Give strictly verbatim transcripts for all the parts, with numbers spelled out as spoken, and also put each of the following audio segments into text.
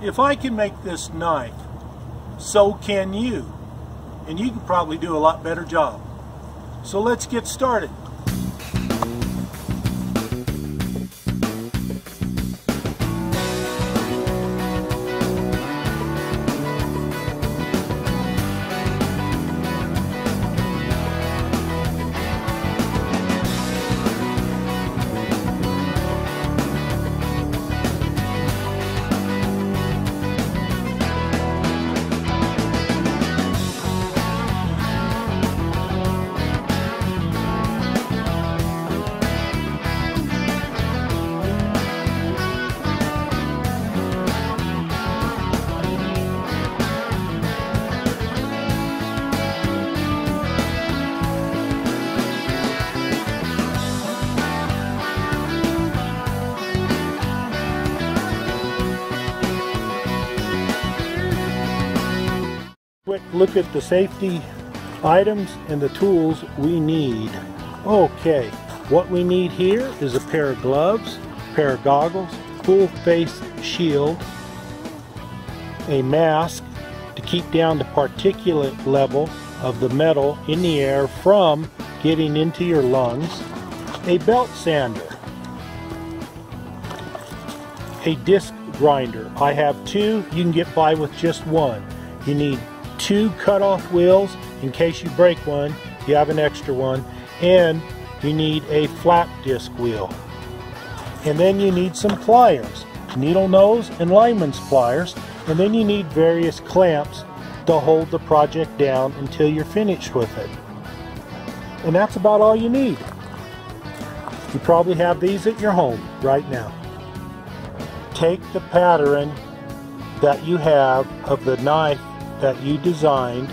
If I can make this knife, so can you. And you can probably do a lot better job. So let's get started. Quick look at the safety items and the tools we need. Okay, what we need here is a pair of gloves, a pair of goggles, full face shield, a mask to keep down the particulate level of the metal in the air from getting into your lungs, a belt sander, a disc grinder. I have two, you can get by with just one. You need two cut-off wheels in case you break one, you have an extra one, and you need a flap disc wheel. And then you need some pliers, needle nose and lineman's pliers, and then you need various clamps to hold the project down until you're finished with it. And that's about all you need. You probably have these at your home right now. Take the pattern that you have of the knife that you designed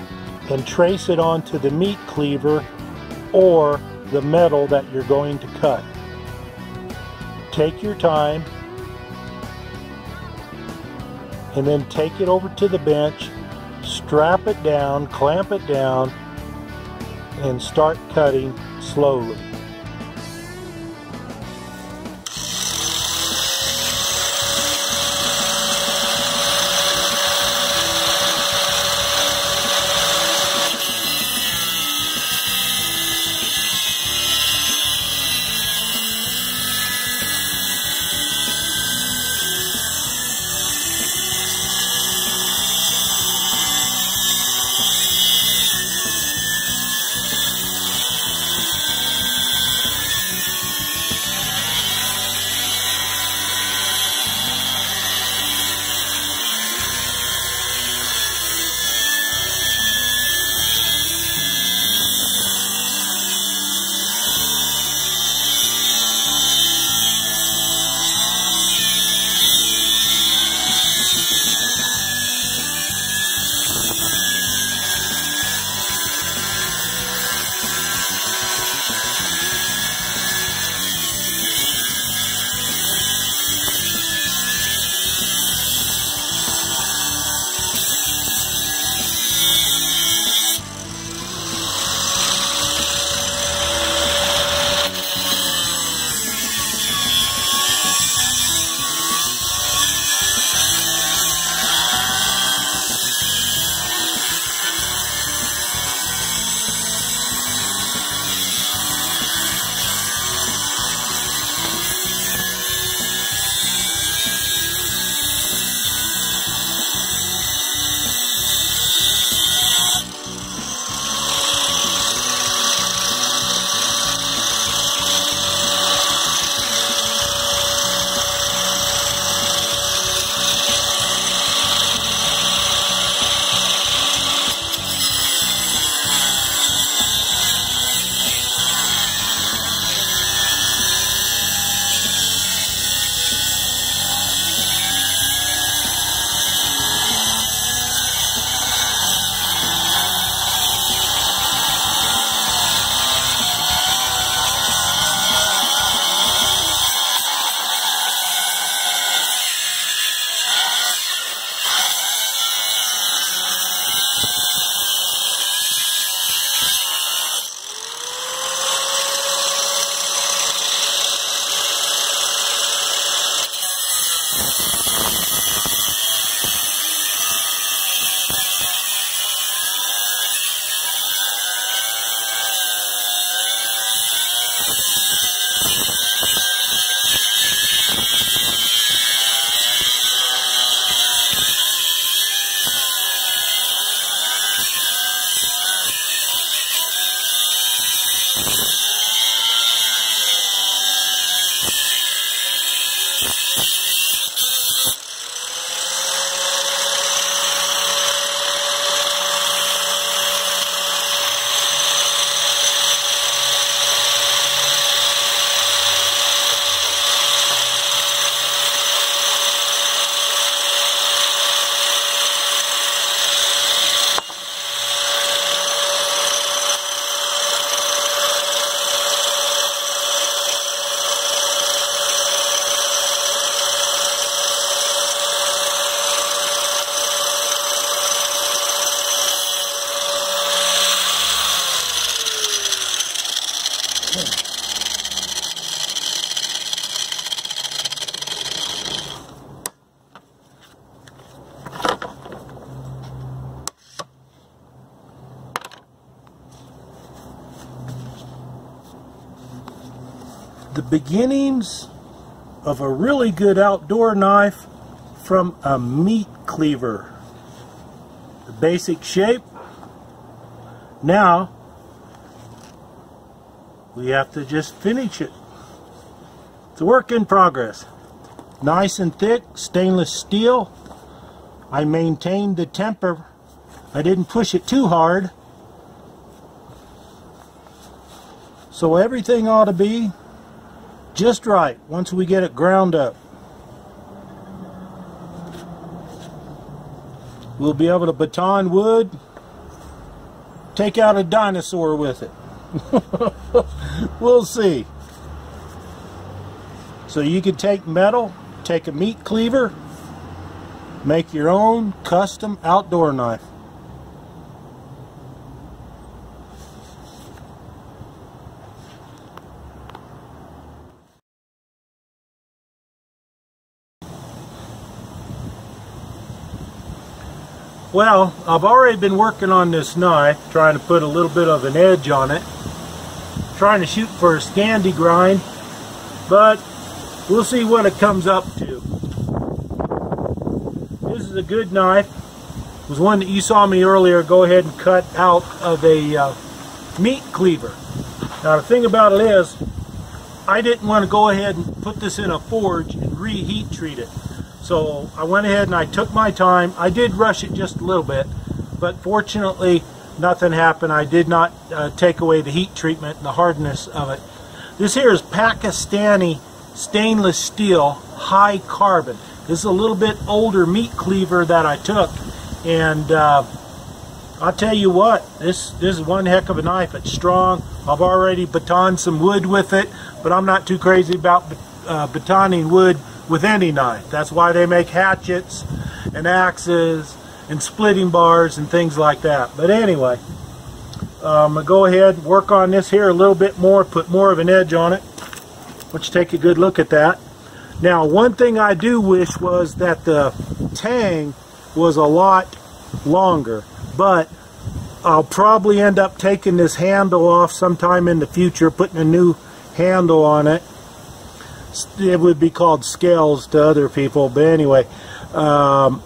and trace it onto the meat cleaver or the metal that you're going to cut. Take your time and then take it over to the bench, strap it down, clamp it down, and start cutting slowly. The beginnings of a really good outdoor knife from a meat cleaver. The basic shape. Now we have to just finish it. It's a work in progress. Nice and thick stainless steel. I maintained the temper. I didn't push it too hard. So everything ought to be just right once we get it ground up. We'll be able to baton wood, take out a dinosaur with it. We'll see. So you can take metal, take a meat cleaver, make your own custom outdoor knife. Well, I've already been working on this knife, trying to put a little bit of an edge on it, trying to shoot for a Scandi grind, but we'll see what it comes up to. This is a good knife. It was one that you saw me earlier go ahead and cut out of a uh, meat cleaver. Now the thing about it is, I didn't want to go ahead and put this in a forge and reheat treat it. So I went ahead and I took my time. I did rush it just a little bit, but fortunately nothing happened. I did not uh, take away the heat treatment and the hardness of it. This here is Pakistani stainless steel, high carbon. This is a little bit older meat cleaver that I took, and uh, I'll tell you what, this, this is one heck of a knife. It's strong. I've already batoned some wood with it, but I'm not too crazy about uh, batoning wood with any knife. That's why they make hatchets and axes and splitting bars and things like that. But anyway, I'm going to go ahead and work on this here a little bit more, put more of an edge on it. Let's take a good look at that. Now, one thing I do wish was that the tang was a lot longer, but I'll probably end up taking this handle off sometime in the future, putting a new handle on it. It would be called scales to other people, but anyway, um,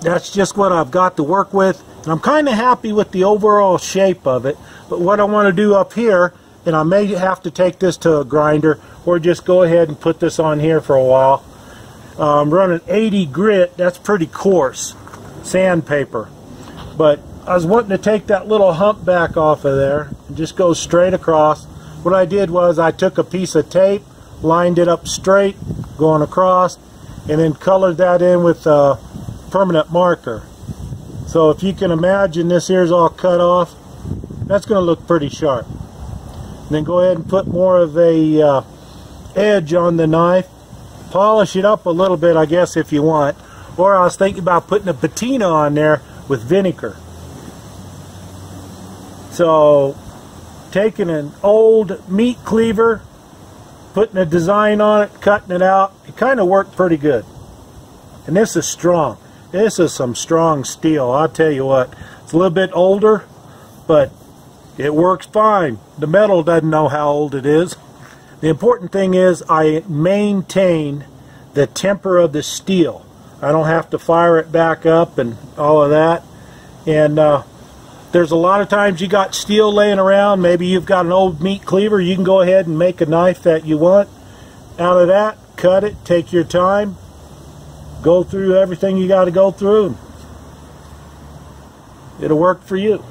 that's just what I've got to work with, and I'm kind of happy with the overall shape of it. But what I want to do up here, and I may have to take this to a grinder or just go ahead and put this on here for a while. I'm running eighty grit. That's pretty coarse sandpaper, but I was wanting to take that little hump back off of there and just go straight across. What I did was I took a piece of tape, lined it up straight going across, and then colored that in with a permanent marker. So if you can imagine, this here's all cut off. That's going to look pretty sharp. And then go ahead and put more of a uh, edge on the knife, polish it up a little bit, I guess, if you want. Or I was thinking about putting a patina on there with vinegar. So taking an old meat cleaver, putting a design on it, cutting it out, it kind of worked pretty good. And this is strong. This is some strong steel, I'll tell you what. It's a little bit older, but it works fine. The metal doesn't know how old it is. The important thing is I maintain the temper of the steel. I don't have to fire it back up and all of that. And uh, there's a lot of times you got steel laying around. Maybe you've got an old meat cleaver. You can go ahead and make a knife that you want out of that. cut it, take your time, go through everything you got to go through. It'll work for you.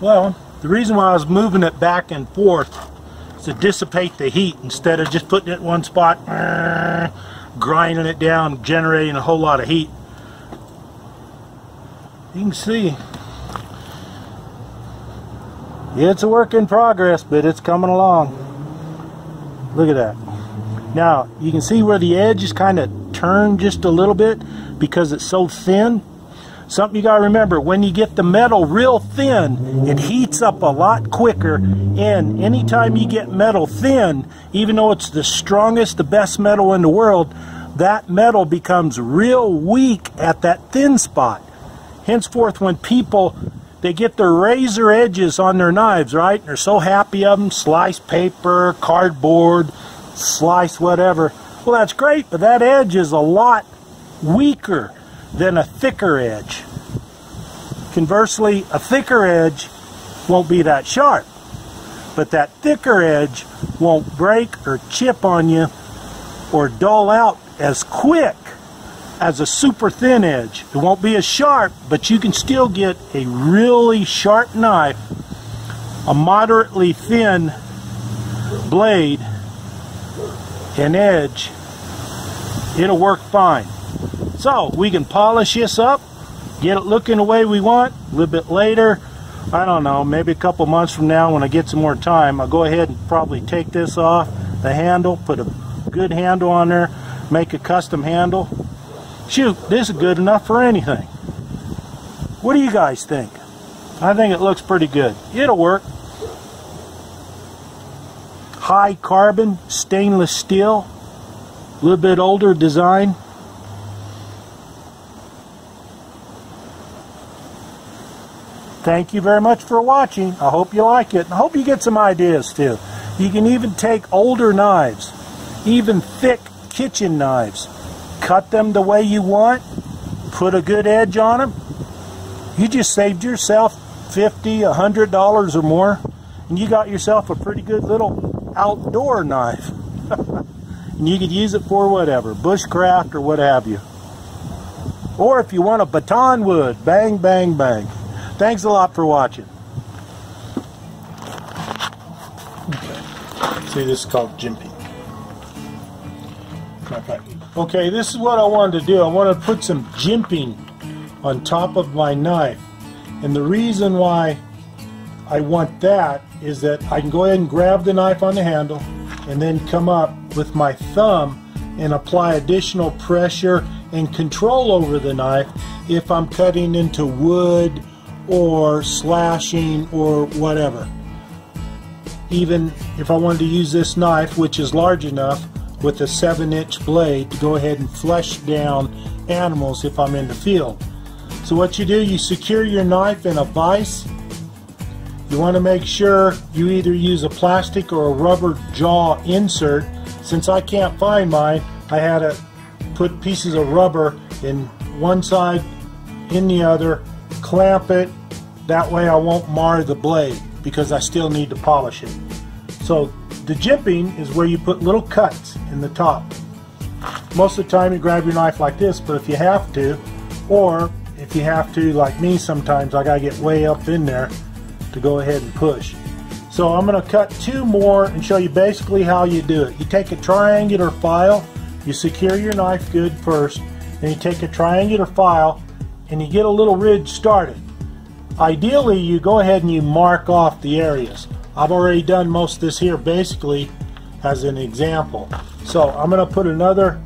Well, the reason why I was moving it back and forth is to dissipate the heat instead of just putting it in one spot, grinding it down, generating a whole lot of heat. You can see, it's a work in progress, but it's coming along. Look at that. Now, you can see where the edge is kind of turned just a little bit because it's so thin. Something you got to remember, when you get the metal real thin, it heats up a lot quicker, and anytime you get metal thin, even though it's the strongest, the best metal in the world, that metal becomes real weak at that thin spot. Henceforth, when people They get their razor edges on their knives, right? And they're so happy of them, slice paper, cardboard, slice whatever. Well, that's great, but that edge is a lot weaker than a thicker edge. Conversely, a thicker edge won't be that sharp, but that thicker edge won't break or chip on you or dull out as quick as a super thin edge. It won't be as sharp, but you can still get a really sharp knife, a moderately thin blade and edge. It'll work fine. So we can polish this up, get it looking the way we want. A little bit later, I don't know, maybe a couple months from now when I get some more time, I'll go ahead and probably take this off the handle, put a good handle on there, make a custom handle. Shoot, this is good enough for anything. What do you guys think? I think it looks pretty good. It'll work. High carbon, stainless steel, a little bit older design. Thank you very much for watching. I hope you like it. I hope you get some ideas too. You can even take older knives, even thick kitchen knives, cut them the way you want, put a good edge on them. You just saved yourself fifty dollars, one hundred dollars or more, and you got yourself a pretty good little outdoor knife. And you could use it for whatever, bushcraft or what have you. Or if you want a baton wood, bang, bang, bang. Thanks a lot for watching. Okay. See, this is called jimping. Okay, this is what I wanted to do. I want to put some jimping on top of my knife. And the reason why I want that is that I can go ahead and grab the knife on the handle and then come up with my thumb and apply additional pressure and control over the knife if I'm cutting into wood or slashing or whatever. Even if I wanted to use this knife, which is large enough with a seven inch blade, to go ahead and flesh down animals if I'm in the field. So what you do, you secure your knife in a vise. You want to make sure you either use a plastic or a rubber jaw insert. Since I can't find mine, I had to put pieces of rubber in one side, in the other, clamp it. That way I won't mar the blade because I still need to polish it. So the jimping is where you put little cuts in the top. Most of the time you grab your knife like this, but if you have to, or if you have to, like me sometimes, I gotta get way up in there to go ahead and push. So I'm gonna cut two more and show you basically how you do it. You take a triangular file, you secure your knife good first, then you take a triangular file and you get a little ridge started. Ideally, you go ahead and you mark off the areas. I've already done most of this here basically as an example. So I'm going to put another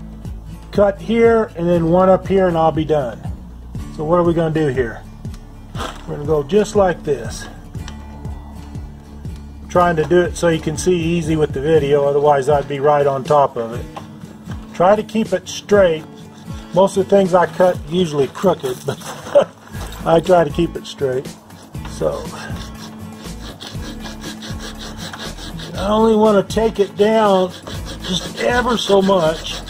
cut here and then one up here and I'll be done. So what are we going to do here? We're going to go just like this. I'm trying to do it so you can see easy with the video, otherwise I'd be right on top of it. Try to keep it straight. Most of the things I cut usually crooked, but I try to keep it straight. So I only want to take it down just ever so much.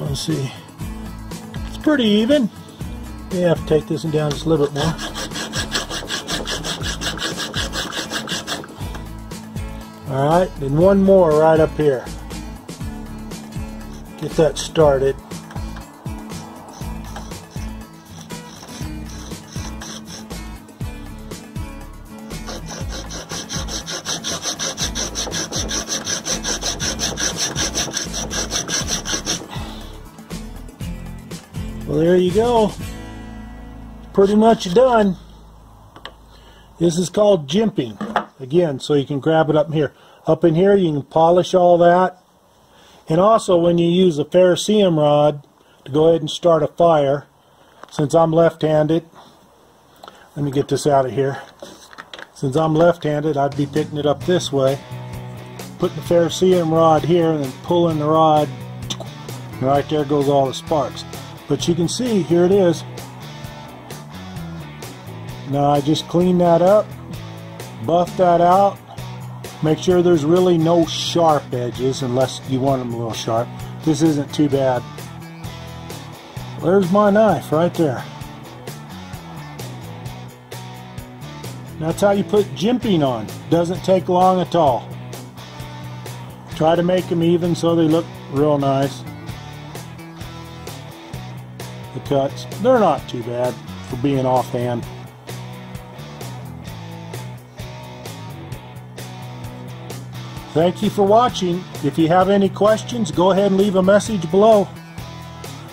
Let's see. It's pretty even. Yeah, I have to take this one down just a little bit more. Alright, then one more right up here. Get that started. Well, there you go. Pretty much done. This is called jimping. Again, so you can grab it up here. Up in here you can polish all that, and also when you use a ferrocene rod to go ahead and start a fire, since I'm left-handed, let me get this out of here, since I'm left-handed I'd be picking it up this way, putting the ferrocene rod here and then pulling the rod, and right there goes all the sparks. But you can see, here it is. Now I just clean that up, buff that out, make sure there's really no sharp edges unless you want them a little sharp. This isn't too bad. There's my knife right there. That's how you put jimping on. Doesn't take long at all. Try to make them even so they look real nice. The cuts, they're not too bad for being offhand. Thank you for watching. If you have any questions, go ahead and leave a message below.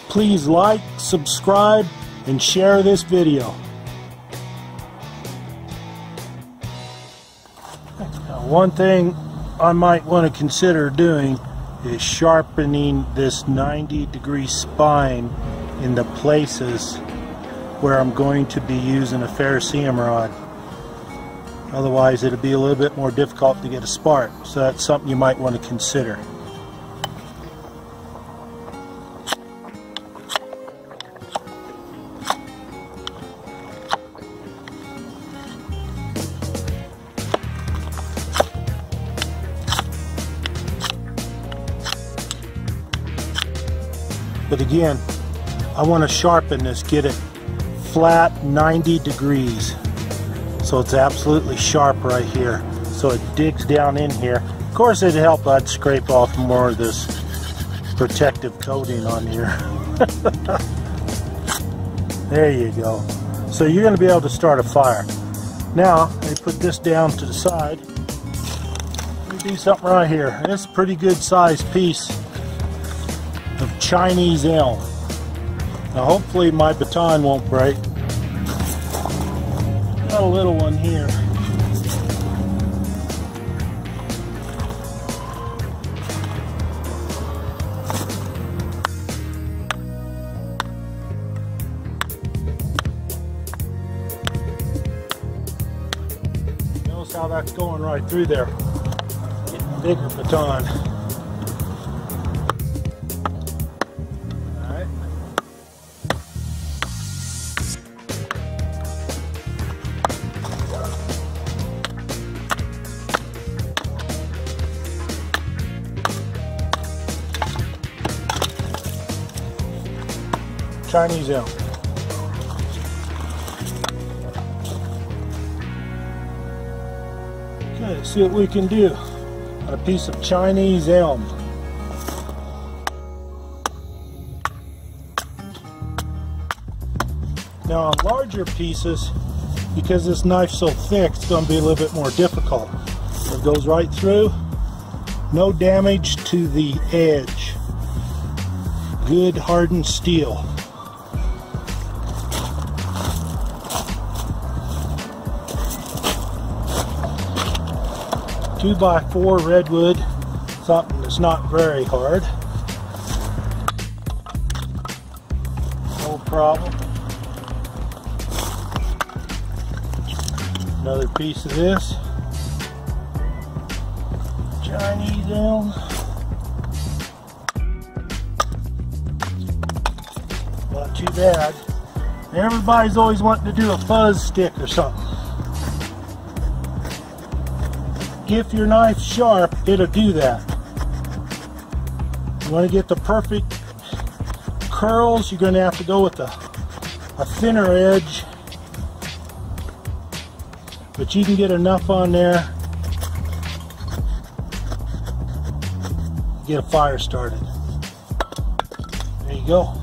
Please like, subscribe, and share this video. Now, one thing I might want to consider doing is sharpening this ninety degree spine in the places where I'm going to be using a ferrocyanum rod. Otherwise, it'll be a little bit more difficult to get a spark. So that's something you might want to consider. But again, I want to sharpen this, get it flat ninety degrees. So it's absolutely sharp right here. So it digs down in here. Of course, it'd help I'd scrape off more of this protective coating on here. There you go. So you're going to be able to start a fire. Now, I put this down to the side. Let me do something right here. And it's a pretty good sized piece of Chinese elm. Now, hopefully my baton won't break. Got a little one here. Notice how that's going right through there. Getting a bigger baton. All right. Chinese elm. Okay, let's see what we can do on a piece of Chinese elm. Now on larger pieces, because this knife's so thick, it's going to be a little bit more difficult. It goes right through, no damage to the edge. Good hardened steel. two by four redwood, something that's not very hard. No problem. Another piece of this. Chinese elm. Not too bad. Everybody's always wanting to do a fuzz stick or something. If your knife's sharp, it'll do that. You want to get the perfect curls, you're going to have to go with a, a thinner edge. But you can get enough on there to get a fire started. There you go.